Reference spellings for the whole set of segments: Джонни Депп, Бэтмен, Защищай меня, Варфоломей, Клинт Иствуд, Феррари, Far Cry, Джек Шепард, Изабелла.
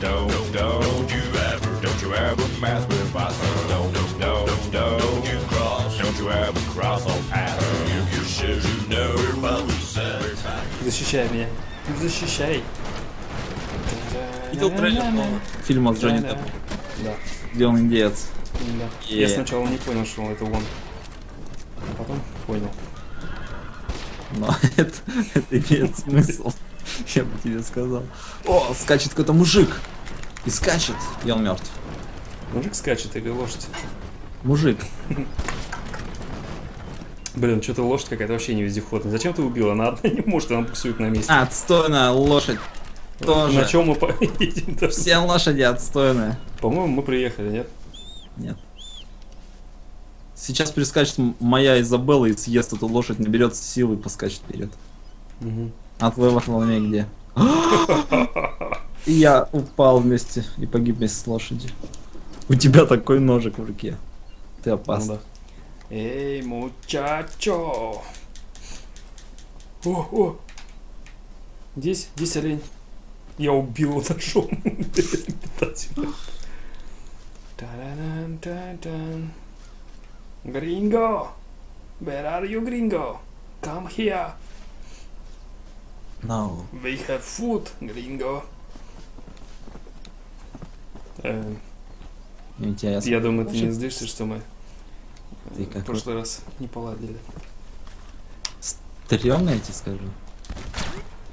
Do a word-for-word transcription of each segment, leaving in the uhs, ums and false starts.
Don't, don't you ever, don't you ever mess with us. Don't, don't, don't, don't you cross, don't you ever cross our path. You, you should, you know what we said. Защищай меня. Защищай. Видел трейлер фильма с Джонни Деппом? Да. Где он индеец? Да. Я сначала не понял, что это он. А потом понял. Но это, это имеет смысл. Я бы тебе сказал. О, скачет какой-то мужик. И скачет. И он мертв. Мужик скачет или лошадь? Мужик. Блин, что-то лошадь какая-то вообще не вездеходная. Зачем ты убил? Она одна не может, она буксует на месте. Отстойная лошадь. Тоже. На чем мы поедем? Все лошади отстойные. По-моему, мы приехали, нет? Нет. Сейчас перескачет моя Изабелла и съест эту лошадь, наберет силы и поскачет вперед. Угу. А твой Варфоломей где? И я упал вместе и погиб вместе с лошадью. У тебя такой ножик в руке. Ты опасна. Эй, мучачо! О-о! Здесь, здесь олень. Я убил его ножом. Гринго! Where are you, Gringo? Come here! No. We have food, Gringo. Эм, я думаю, ты не злишься, что мы ты в прошлый раз не поладили. Стрёмно, я тебе скажу.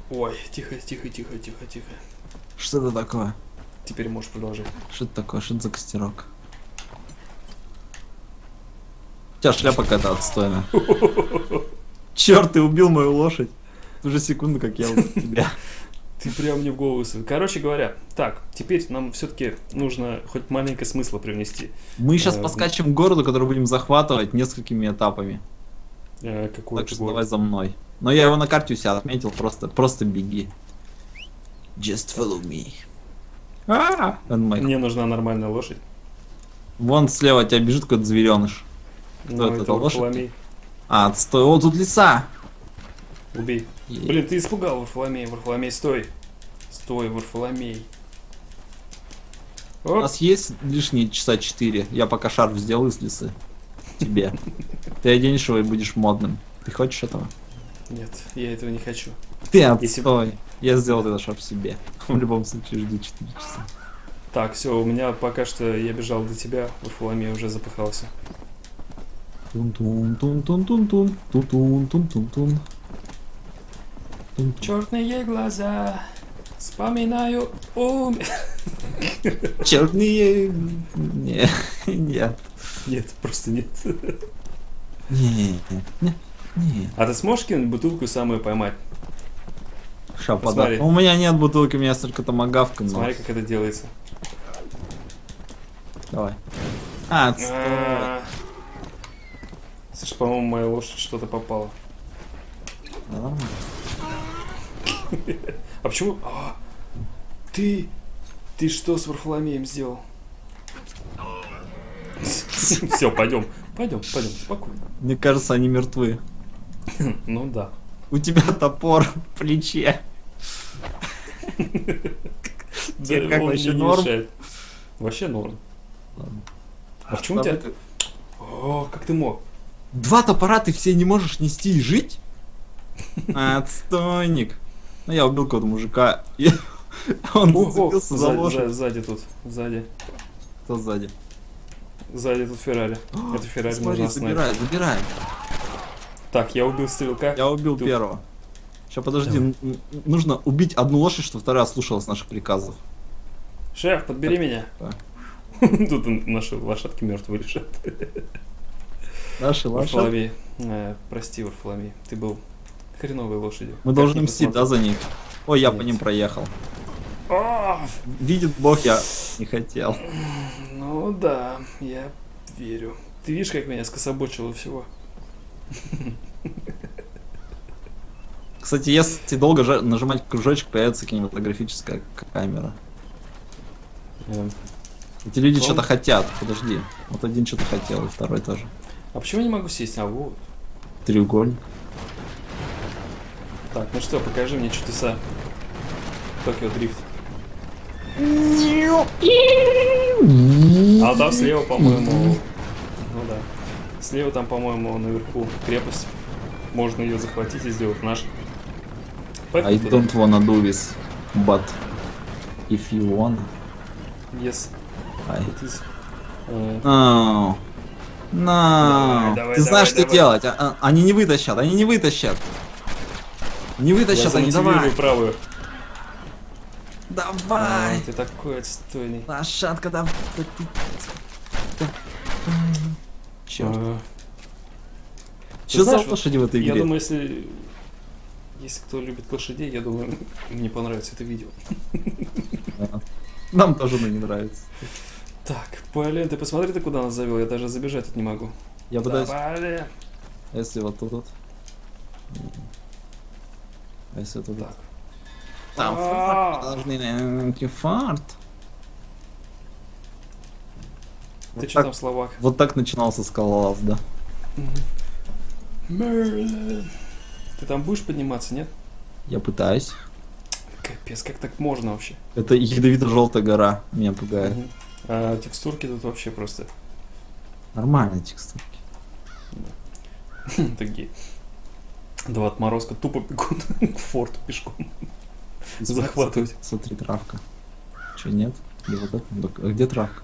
Ой, тихо, тихо, тихо, тихо, тихо. Что это такое? Теперь можешь продолжить. Что это такое? Что это за костерок? У тебя шляпа какая-то отстойная. Черт, ты убил мою лошадь. Уже секунду, как я убил тебя. Ты прям мне в голову. Короче говоря, так, теперь нам все-таки нужно хоть маленько смысла привнести. Мы сейчас поскачем к городу, который будем захватывать несколькими этапами. Какой? Так что давай за мной. Но я его на карте у себя отметил, просто, просто беги. Just follow me. Мне нужна нормальная лошадь. Вон слева тебя бежит какой-то звереныш. Кто это, это лошадь? А, стой, о, тут лиса! Убей. Е Блин, ты испугал Варфоломея, Варфоломей, стой! Стой, Варфоломей. Оп. У нас есть лишние часа четыре. Я пока шарф сделаю из лисы. Тебе. Ты оденешь его и будешь модным. Ты хочешь этого? Нет, я этого не хочу. Ты отстой. Я сделал этот шарф себе. В любом случае, жди четыре часа. Так, все, у меня пока что я бежал до тебя, Варфоломей уже запыхался. Тун-тун-тун-тун-тун-тун-тун-тун-тун-тун. Черные глаза, вспоминаю ум. Черные... Нет, нет. Нет, просто нет. Нет, нет, нет. А ты сможешь кинуть бутылку самую поймать? Ша, подарок. У меня нет бутылки, у меня только томагавка. Но... Смотри, как это делается. Давай. А, отстой. Слушай, по-моему, моя лошадь что-то попала. А, а почему? А, ты, ты что с Варфоломеем сделал? Все, пойдем, пойдем, пойдем, спокойно. Мне кажется, они мертвы. Ну да. У тебя топор в плече. Как вообще норм? Вообще норм. А почему тебя? О, как ты мог? Два топора ты все не можешь нести и жить? Отстойник. Ну я убил какого-то мужика. И он зацепился за лошадь. Сзади тут. Сзади. Кто сзади? Сзади тут Феррари. Это Феррари нужно забирай, забирай. Так, я убил стрелка. Я убил ты... первого. Сейчас подожди. Давай. Нужно убить одну лошадь, чтобы вторая слушалась наших приказов. Шеф, подбери меня. Тут наши лошадки мертвые лежат. Наши лошади. Э, прости, Варфоломей, ты был хреновой лошадью. Мы как должны мстить, да, за них? Ой, я Нет. по ним проехал. О! Видит Бог, я не хотел. Ну да, я верю. Ты видишь, как меня скособочило всего? Кстати, если долго нажимать кружочек, появится кинематографическая камера. Эти люди что-то хотят, подожди. Вот один что-то хотел, и второй тоже. А почему я не могу сесть? А вот. Треугольник. Так, ну что, покажи мне чудеса. Токио Дрифт. А да, слева, по-моему. Ну да. Слева там, по-моему, наверху крепость. Можно ее захватить и сделать наш. I don't wanna do this, but if you want. Yes. I... Uh... No. No. Давай, давай, ты знаешь, давай, что давай. делать. А, они не вытащат, они не вытащат. Не вытащат, Я они давай. правую. Давай. А, ты такой отстойный. Лошадка, давай. Черт. А... Что за лошади в этой игре? Я думаю, если... Если кто любит лошадей, я думаю, мне понравится это видео. Нам тоже не нравится. Так, блин, ты посмотри, ты куда нас завел, я даже забежать тут не могу. Я пытаюсь... Если вот тут вот. Если тут так. Там фарт, должны найти фарт. Ты что там в словах? Вот так начинался скалолаз, да. Ты там будешь подниматься, нет? Я пытаюсь. Капец, как так можно вообще? Это ядовито-желтая гора меня пугает. Угу. А текстурки тут вообще просто... Нормальные текстурки. Такие. Два отморозка тупо бегут к форту пешком. Захватывать. Смотри, травка. Че, нет? Где травка?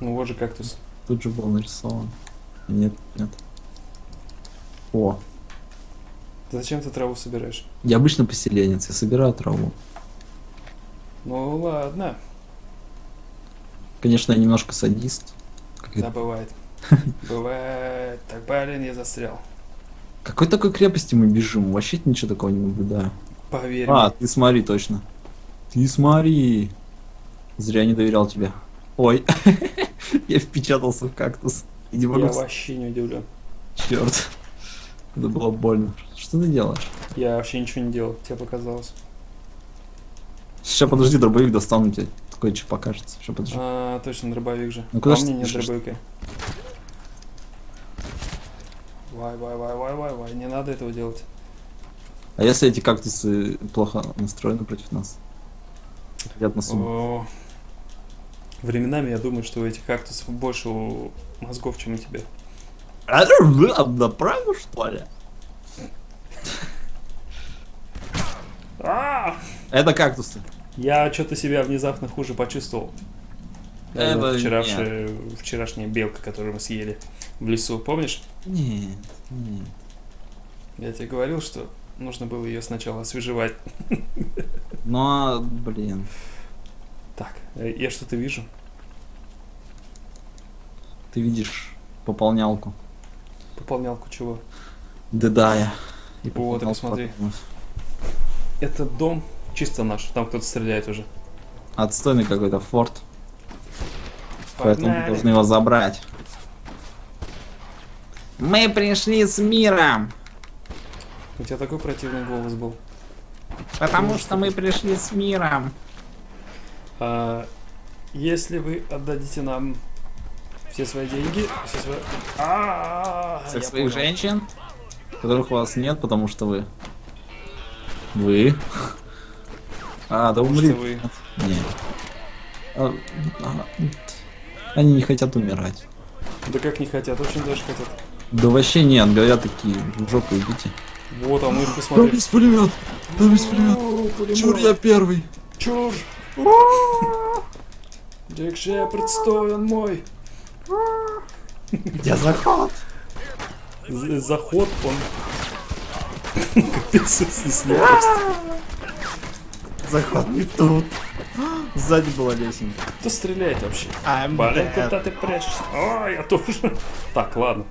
Ну вот же кактус. Тут же был нарисован. Нет, нет. О. Зачем ты траву собираешь? Я обычно поселенец, я собираю траву. Ну ладно. Конечно, я немножко садист. Как да, это? бывает. Бывает. Так, блин, я застрял. Какой такой крепости мы бежим? Вообще ничего такого не наблюдаю. Поверь. А, ты смотри, точно. Ты смотри. Зря не доверял тебе. Ой. Я впечатался в кактус. Я вообще не удивлен. Черт. Это было больно. Что ты делаешь? Я вообще ничего не делал, тебе показалось. Сейчас подожди, дробовик достану тебе. Кое-что покажется. Сейчас подожди. А, точно, дробовик же. Ну, куда а же мне нет дробовика. Вай, вай, вай, вай, вай, вай, не надо этого делать. А если эти кактусы плохо настроены против нас? Хотят нас убить. Временами я думаю, что у этих кактусов больше мозгов, чем у тебя. А ты одноправил, что ли? Это кактусы. Я что-то себя внезапно хуже почувствовал. Это вчерашняя, вчерашняя белка, которую мы съели в лесу, помнишь? Нет, нет. Я тебе говорил, что нужно было ее сначала освежевать. Но, блин. Так, я что-то вижу. Ты видишь пополнялку. Пополнялку чего? Дедая. И вот, посмотри. Этот дом чисто наш, там кто-то стреляет уже. Отстойный какой-то форт. Погнали. Поэтому мы должны его забрать. Мы пришли с миром. У тебя такой противный голос был. Потому что мы пришли с миром. А, если вы отдадите нам все свои деньги, все свои... А -а -а, всех своих понял. Женщин, которых у вас нет, потому что вы... Вы. А, да умри. Вы... Нет. А, а, они не хотят умирать. Да как не хотят, очень даже хотят. Да вообще нет, говорят такие, в жопу идите. Вот, а мы их посмотрели. Там есть пулемет, там есть пулемет. Чур, я первый. Чур. Джек Шепард, стой, он мой. Где заход? Заход, он... Капец, снесли просто. Заход не тут. Сзади была лесенка. Кто стреляет вообще? Блин, куда ты прячешься? А, я тоже. Так, ладно.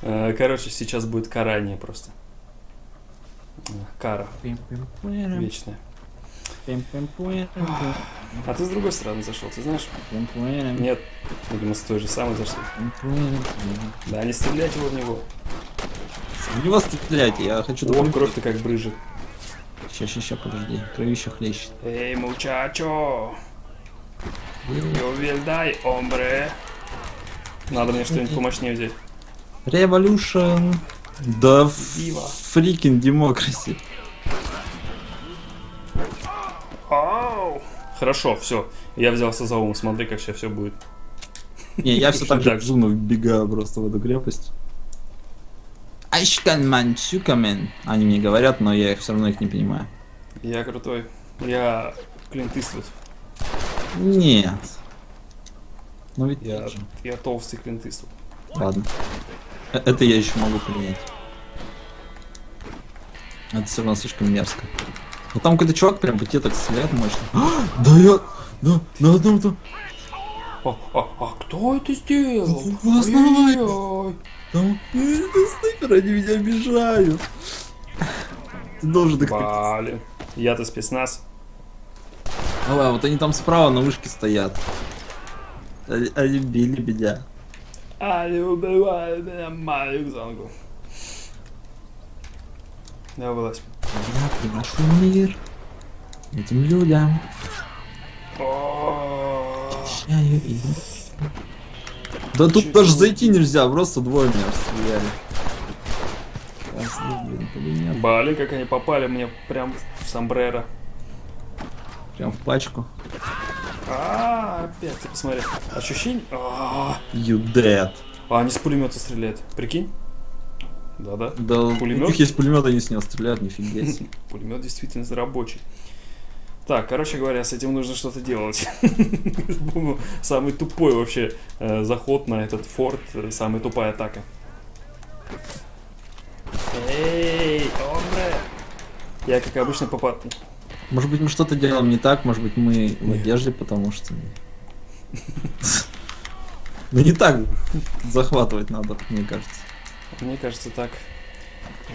Короче, сейчас будет карание просто. Кара. Вечная. А ты с другой стороны зашел, ты знаешь? Нет, видимо, с той же самой зашел. Да, не стреляйте его в него. В него стреляйте, я хочу... Вот кровь-то как брыжет. Сейчас, сейчас, сейчас, подожди, кровища хлещет. Эй, мучачо! Ювельдай, омбре! Надо мне что-нибудь помощнее взять. Революшн! Да фрикин демокраси. Ау. Хорошо, все. Я взялся за ум. Смотри, как сейчас все будет. Не, я все так же зумно вбегаю просто в эту крепость. Айшканманчукамен. Они мне говорят, но я их все равно их не понимаю. Я крутой. Я Клинт Иствуд. Нет. Ну ведь я, я толстый Клинт Иствуд. Ладно. Это я еще могу принять. Это все равно слишком мерзко. Но там какой-то чувак прям по тебе так стреляет мощно. А, да я... Да, да, да, да. А, а, а кто это сделал? Да, ой-ой-ой. Там... Это снайпер, они меня обижают. Ты должен их... Блин, я-то спецназ. А, вот они там справа на вышке стоят. Они, они били меня. Они убивают меня, мою зонгу. Я вылазь. Я приношу мир этим людям. Да тут даже зайти нельзя, просто двое меня расстреляли. Блин, как они попали мне прям в сомбреро. Прям в пачку. А, опять ты посмотри. Ощущение? You dead. А они с пулемета стреляют, прикинь? Да-да. Да, у них есть пулемет, они с него стреляют, нифига себе. Пулемет действительно рабочий. Так, короче говоря, с этим нужно что-то делать. Самый тупой вообще э, заход на этот форт, э, самая тупая атака. Эй, доброе. Я, как обычно, попад... Может быть, мы что-то делаем не так, может быть, мы в одежде, потому что... Ну не так захватывать надо, мне кажется. Мне кажется, так,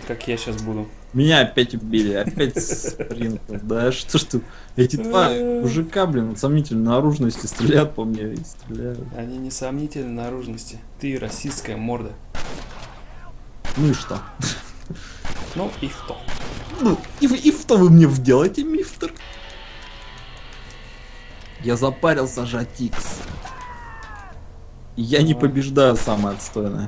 как я сейчас буду. Меня опять убили, опять спринт. Да что ж ты, эти два мужика, блин, сомнительной наружности стреляют по мне и стреляют. Они не сомнительной наружности. Ты российская морда. Ну и что? Ну и что? Ну и что вы мне вделаете, мифтер? Я запарился жать икс. Я не побеждаю, самое отстойное.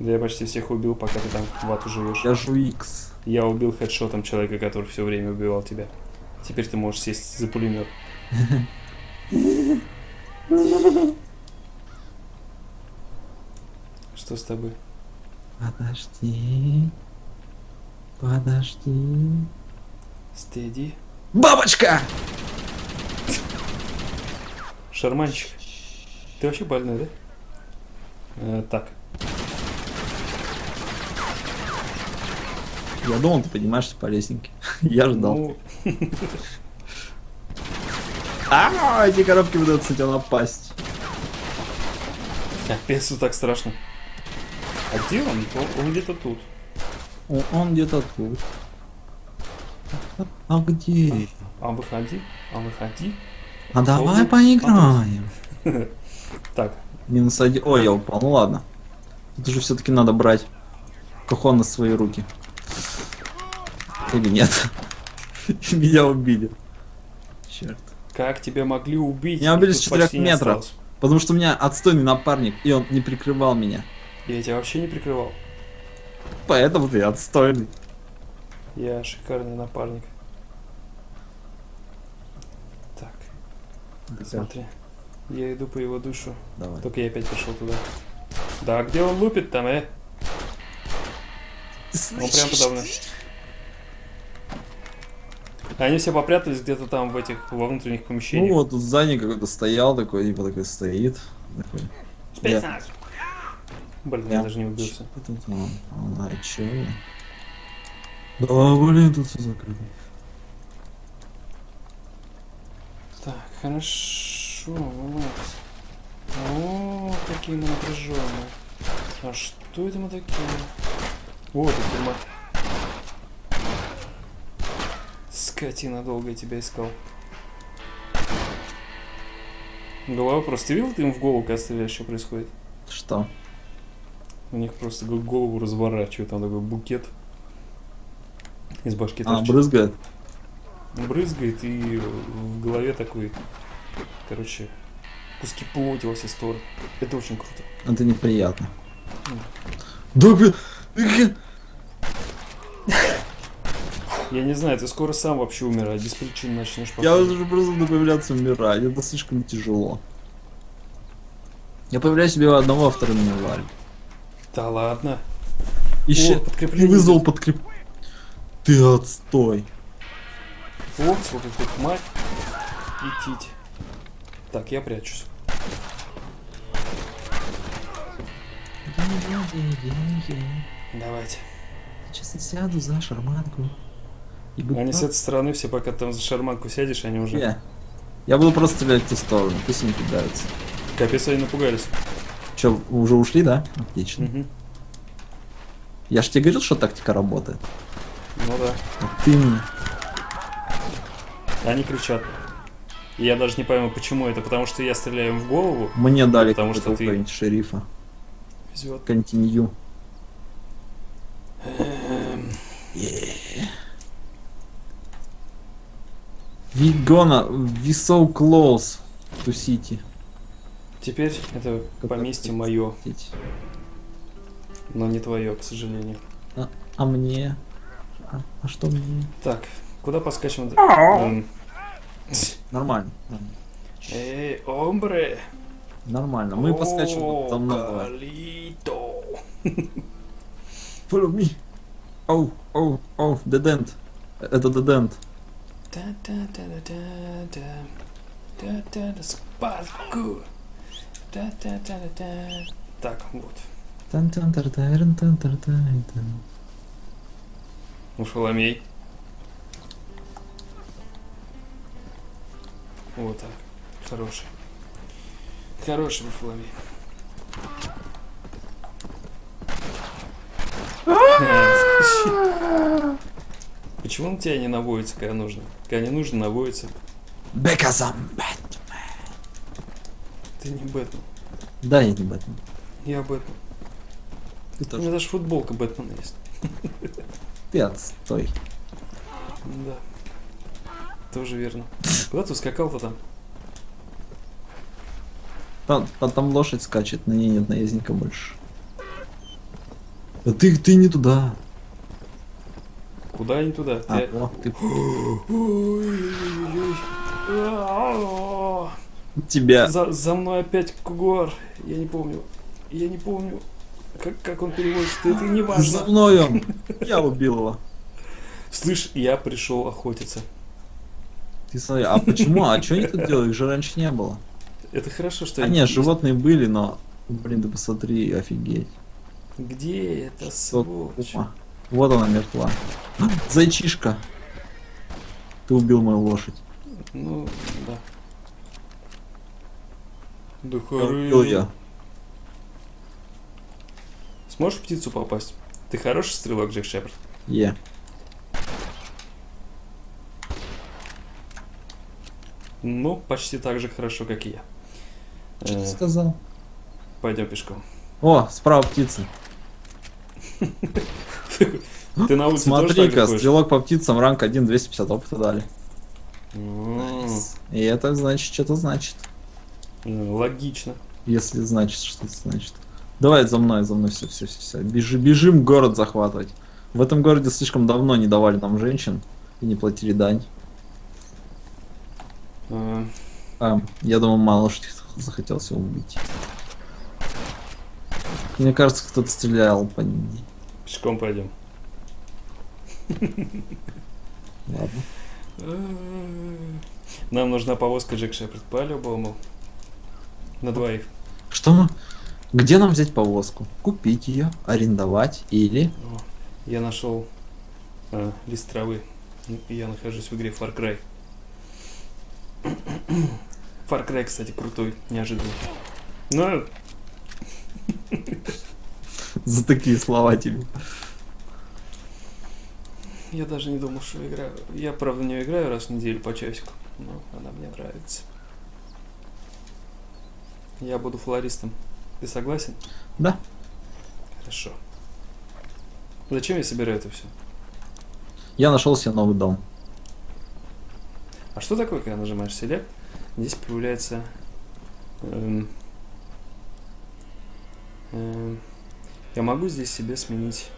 Да я почти всех убил, пока ты там в ату живешь. Я жу икс. Я убил хедшотом человека, который все время убивал тебя. Теперь ты можешь сесть за пулемет. Что с тобой? Подожди. Подожди. Стеди. Бабочка! Шарманчик. Ты вообще больной, да? Так. Я думал, ты поднимаешься по лестнике. Я ждал. А, эти коробки будут с тебя напасть. Капец, тут так страшно. А где он? Он где-то тут. Он где-то тут. А где? А выходи, а выходи. А давай поиграем. Так. Минус один. Ой, я упал. Ну ладно. Тут же все-таки надо брать кахон на свои руки. Или нет? Меня убили. Черт. Как тебя могли убить? Меня убили с четырёх метров. Потому что у меня отстойный напарник, и он не прикрывал меня. Я тебя вообще не прикрывал. Поэтому ты отстойный. Я шикарный напарник. Так. Опять. Смотри. Я иду по его душу. Давай. Только я опять пошел туда. Да, где он лупит там, э? Он прям подо мной. Они все попрятались где-то там в этих, во внутренних помещениях. Ну вот тут сзади какой-то стоял такой, типа такой стоит. Такой. Спецназ. Блин, я, я даже не убился. Что тут? А, чё? Да, блин, тут все закрыто. Так, хорошо, вот. О, какие мы напряженные. А что это мы такие? Вот и тюрьма. Скотина, долго я тебя искал. Голова просто, ты видел, ты им в голову, когда стреляешь, что происходит? Что? У них просто голову разворачивают, там такой букет из башки. А, торчит. Брызгает? Брызгает, и в голове такой, короче, куски плоти во все стороны. Это очень круто. Это неприятно. Да, блин! Я не знаю, ты скоро сам вообще умирай, без причин начнешь потом. Я уже просто буду появляться умирать, это слишком тяжело. Я появляюсь себе одного, а вторым не валит. Да ладно. Еще подкрепление. Ты вызвал подкреп... Ты отстой. О, сколько тут мать. И тить. Так, я прячусь. Давайте. Сейчас я сяду за шарманку. И буду... Они с этой стороны все, пока там за шарманку сядешь, они уже... Yeah. Я буду просто стрелять в ту сторону, пусть они кидаются. Капец, они напугались. Че, уже ушли, да? Отлично. Угу. Я ж тебе говорил, что тактика работает. Ну да. А ты мне... Они кричат. И я даже не пойму, почему это, потому что я стреляю им в голову. Мне дали, потому что ты шерифа. Везет. Континью. Вигона, we so close to city. Теперь это поместье мое, но не твое, к сожалению. А, а мне? А, а что мне? Так, куда поскачем? Нормально. Эй, омбре. Нормально, мы поскачем там на Follow me. Оу, оу, оу, dead end. Это dead end. Та-та-та-та-та-та-та-та-та. Спарку. Та-та-та-та-та. Так, вот. Тан-тан-тар-тан-тан-тан-тан-тан. Варфоломей. Вот так. Хороший. Хороший Варфоломей. Почему он тебя не наводится, когда нужно? Когда не нужно, наводится. Because I'm Batman. Ты не Бэтмен. Да, я не Бэтмен. Я Бэтмен. Ты тоже. У меня даже футболка Бэтмена есть. Ты отстой. Да. Тоже верно. Куда ты ускакал-то там? Там, там? Там лошадь скачет, на ней нет наездника больше. Да ты, ты не туда. Куда не туда? А, ты... О, ты... Тебя. За, за мной опять кугор. Я не помню. Я не помню, как, как он переводится. Это не важно. За мной он. Я убил его. Слышь, я пришел охотиться. Ты смотри, а почему? А что они тут делают? Их же раньше не было. Это хорошо, что... А нет, животные были, но... Блин, ты посмотри, офигеть. Где это сволочь? Вот она мертва. Зайчишка. Ты убил мою лошадь. Ну, да. Да хорошо. Сможешь в птицу попасть? Ты хороший стрелок, Джек Шепард? Е. Ну, почти так же хорошо, как и я. Что ты сказал? Пойдем пешком. О, справа птицы. Ты на улице. Смотри-ка, стрелок по птицам, ранг один, двести пятьдесят опыта дали. И это значит, что-то значит. Логично. Если значит, что-то значит. Давай за мной, за мной, все, все, все, все. Бежим город захватывать. В этом городе слишком давно не давали нам женщин и не платили дань. Я думаю, мало что захотелся убить. Мне кажется, кто-то стрелял по ним. Пешком пойдем. Ладно. Нам нужна повозка, Джек Шепард. По-любому. На двоих. Что мы? Где нам взять повозку? Купить ее, арендовать или... О, я нашел а, лист травы. Я нахожусь в игре Far Cry. Far Cry, кстати, крутой, неожиданно. Но... За такие слова тебе. Я даже не думал, что играю. Я, правда, не играю раз в неделю по часику, но она мне нравится. Я буду флористом. Ты согласен? Да. Хорошо. Зачем я собираю это все? Я нашел себе новый дом. А что такое, когда нажимаешь Select? Здесь появляется... Эм... Я могу здесь себе сменить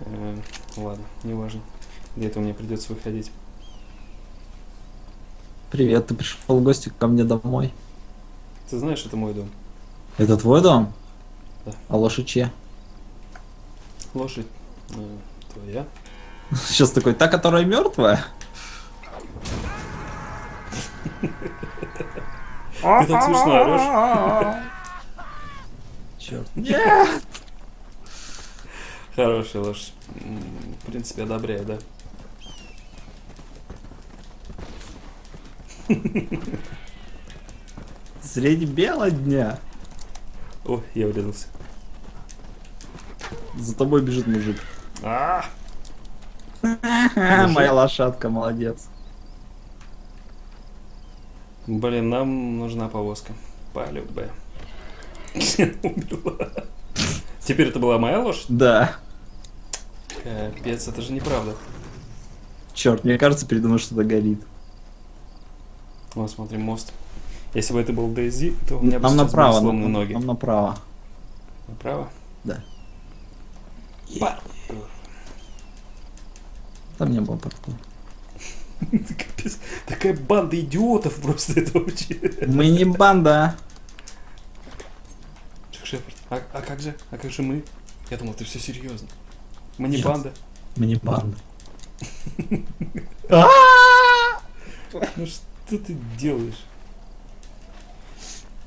Э, ладно, неважно. Для этого мне придется выходить. Привет, ты пришел в гости ко мне домой. Ты знаешь, это мой дом. Это твой дом? Да. А лошадь чья? Лошадь э, твоя. Сейчас такой, та, которая мертвая? Ты так смешно орешь. Черт. Нет! Хорошая лошадь. В принципе, одобряю, да? Средь бела дня. О, я врезался. За тобой бежит мужик. А -а -а, моя лошадка, молодец. Блин, нам нужна повозка. Полюбе. Убила. Теперь это была моя лошадь? Да. Капец, это же неправда. Черт, мне кажется, передумал, что-то горит. О, смотри, мост. Если бы это был Дейзи, то у меня бы сломаны ноги. Нам направо. Направо? Да. Паркур. Там не было паркура. Такая банда идиотов просто это вообще. Мы не банда. Джек Шепард, а, а как же? А как же мы? Я думал, ты все серьезно. Мы не банда. Мы не банда. Ну что ты делаешь?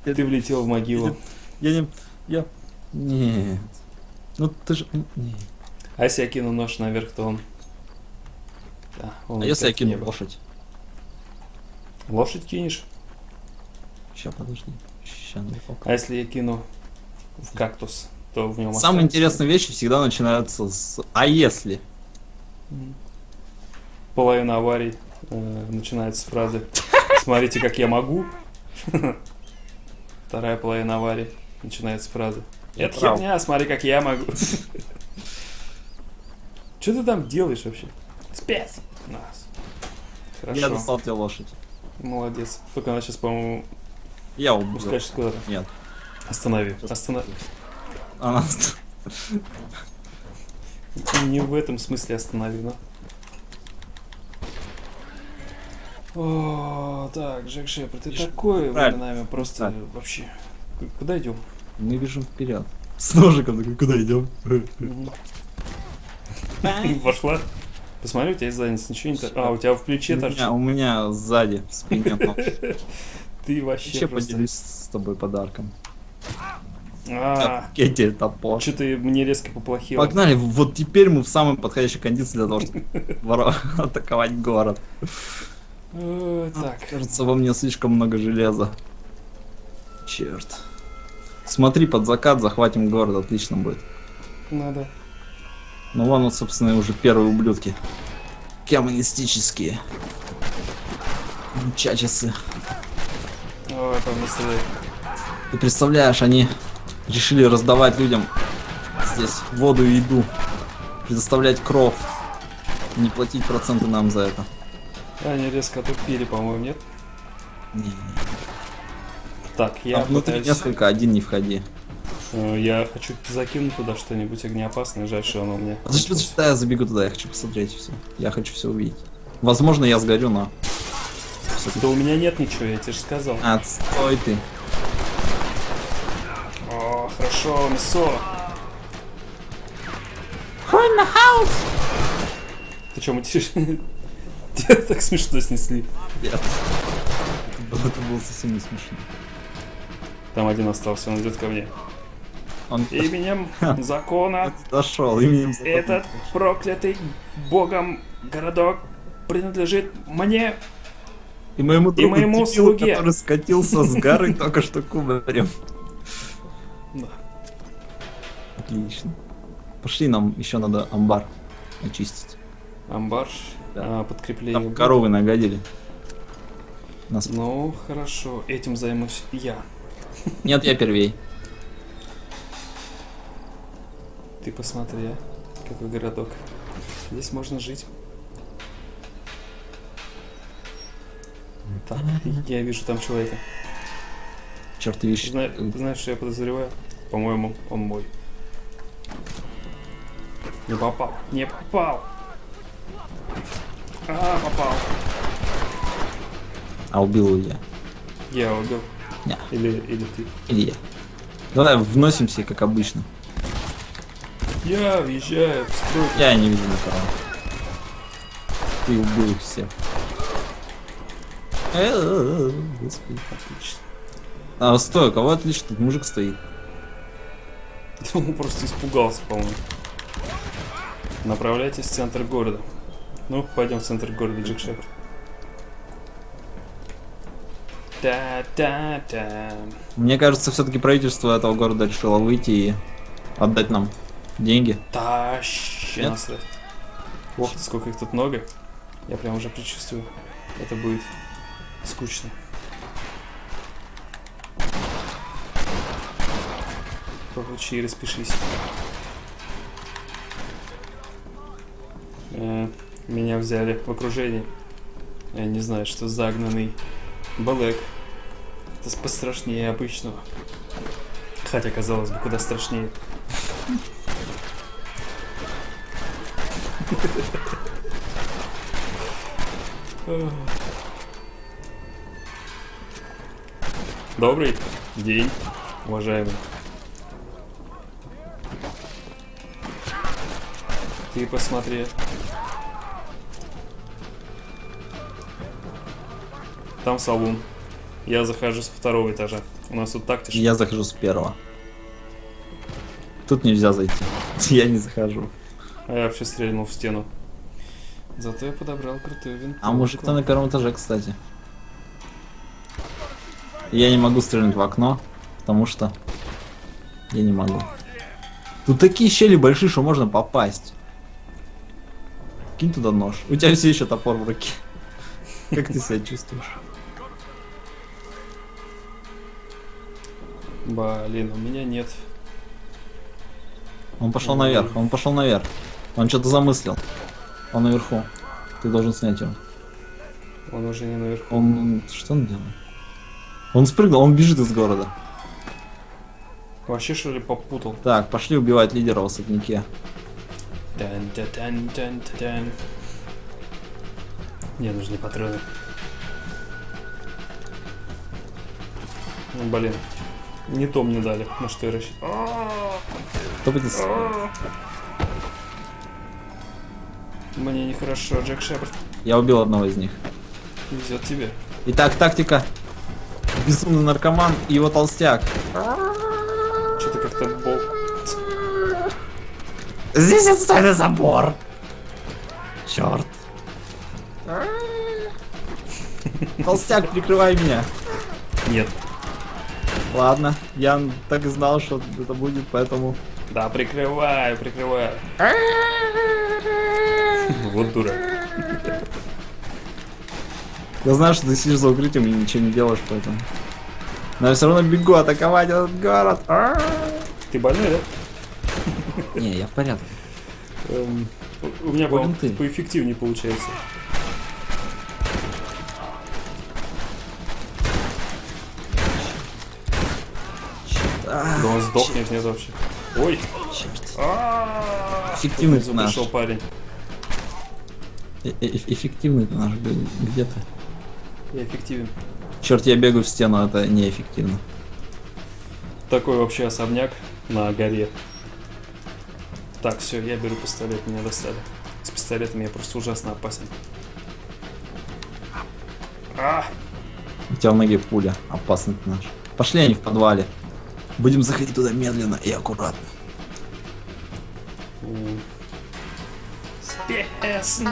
Ты влетел в могилу. Я не... Я... Нет. Ну ты же... А если я кину нож наверх, то он... Да, а если я кину лошадь? Лошадь кинешь? Сейчас, подожди. Сейчас, а если я кину в кактус, то в нем... Самые интересные вещи всегда начинаются с... А если? Половина аварий э, начинается с фразы «Смотрите, как я могу». Вторая половина аварий начинается с фразы «Это херня, смотри, как я могу». Что ты там делаешь вообще? Спец! Нас. Хорошо. Я достал тебе лошадь. Молодец. Только она сейчас, по-моему... Я убью. Пускаешь куда-то. Нет. Останови. Останови. Она... Не в этом смысле останови, но... Так, Джек Шепард, ты такой нами просто вообще... Куда идем? Мы бежим вперед. С ножиком такой, куда идем? Вошла. Посмотри, у тебя из задницы ничего не так. А, у тебя в плече торчит. У меня сзади, в спине. Ты вообще поделюсь с тобой подарком. Кетти, топор. Что-то мне резко поплохело. Погнали, вот теперь мы в самой подходящей кондиции для того, чтобы атаковать город. Так. Кажется, во мне слишком много железа. Черт. Смотри, под закат захватим город, отлично будет. Надо. Ну вон, вот, собственно, уже первые ублюдки. Коммунистические. Чачасы. Ой, ты представляешь, они решили раздавать людям здесь воду и еду. Предоставлять кров. Не платить проценты нам за это. Они резко отупили, по-моему, нет? Не, не. Так, я а внутри пытаюсь... несколько, один не входи. Я хочу закинуть туда что-нибудь огнеопасное, жаль, что оно у меня... Зачем я забегу туда, я хочу посмотреть все. Я хочу все увидеть. Возможно, я сгорю, но... Да у меня нет ничего, я тебе же сказал. Отстой ты. О, хорошо, мясо. Хуй на хаус! Ты че, мутишь? Тебя так смешно снесли. Нет. Это было совсем не смешно. Там один остался, он идет ко мне. Он... Именем закона дошел. Именем закона. Этот проклятый богом городок принадлежит мне и моему другу, и моему дебилу, слуге, который скатился с горы только что кубарем. Да. Отлично. Пошли, нам еще надо амбар очистить. Амбар, да. А, подкрепление. Там коровы нагадили. Нас... Ну хорошо, этим займусь я. Нет, я первей. Ты посмотри, а? Какой городок. Здесь можно жить. Так, я вижу там человека. Черт, ты видишь. Зна- знаешь, что я подозреваю? По-моему, он мой. Не попал. Не попал. А, попал. А убил я. Я убил. Не. Или, или ты. Или я. Давай вносимся, как обычно. Я въезжаю в строй. Я не вижу никого. Ты убил их всех. Господи, отлично. А, стой, кого отлично? Тут мужик стоит. Он просто испугался, по-моему. Направляйтесь в центр города. Ну, пойдем в центр города, Джек Шепард. Та-та-та. Мне кажется, все-таки правительство этого города решило выйти и отдать нам деньги. Тащи насрать. Ох, сколько их тут много. Я прям уже предчувствую. Это будет скучно. Получи и распишись. Меня взяли в окружение. Я не знаю, что загнанный балек. Это пострашнее обычного. Хотя, казалось бы, куда страшнее. Добрый день, уважаемый. Ты посмотри. Там салон. Я захожу с второго этажа. У нас тут так тишина. Я захожу с первого. Тут нельзя зайти. Я не захожу. А я вообще стрельнул в стену. Зато я подобрал крутую винтовку. А мужик-то на первом этаже, кстати. Я не могу стрельнуть в окно, потому что я не могу. Тут такие щели большие, что можно попасть. Кинь туда нож. У тебя все еще топор в руке. Как ты себя чувствуешь? Блин, у меня нет. Он пошел наверх, он пошел наверх. Он что-то замыслил. Он наверху. Ты должен снять его. Он уже не наверху. Он... Что он делает? Он спрыгнул, он бежит из города. Вообще, что ли, попутал? Так, пошли убивать лидера в особняке. Мне нужны патроны. Ну, блин. Не то мне дали, на что я рассчитывал. Кто будет? Мне нехорошо, Джек Шепард. Я убил одного из них. Везет тебе. Итак, тактика. Безумный наркоман и его толстяк. Что-то как-то бол. Здесь отстойный забор. Черт. Толстяк, прикрывай меня. Нет. Ладно, я так и знал, что это будет, поэтому... Да, прикрываю, прикрываю. Вот дурак. Я знаю, что ты сидишь за укрытием и ничего не делаешь, поэтому... Но я все равно бегу атаковать этот город. Ты больной, да? Не, я в порядке. У меня поэффективнее получается. Да он сдохнет внизу вообще. Ой! Эффективный ты наш. Пришел парень. Эффективный ты наш где-то. Я эффективен. Черт, я бегаю в стену, это неэффективно. Такой вообще особняк на горе. Так, все, я беру пистолет, меня достали. С пистолетом я просто ужасно опасен. А! У тебя в ноге пуля, опасный ты наш. Пошли они в подвале. Будем заходить туда медленно и аккуратно. Спецназ!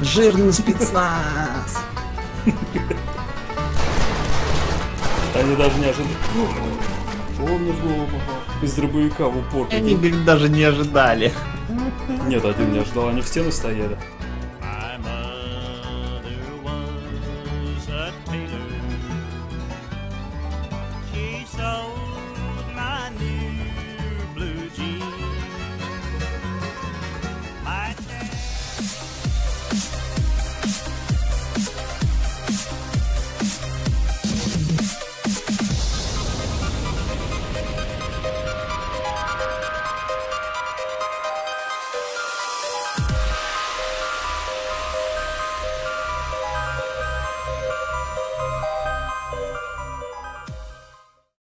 Жирный спецназ! Они даже не ожидали. Он мне в голову попал. Из дробовика в упор. Они даже не ожидали. Нет, один не ожидал, они в стену стояли.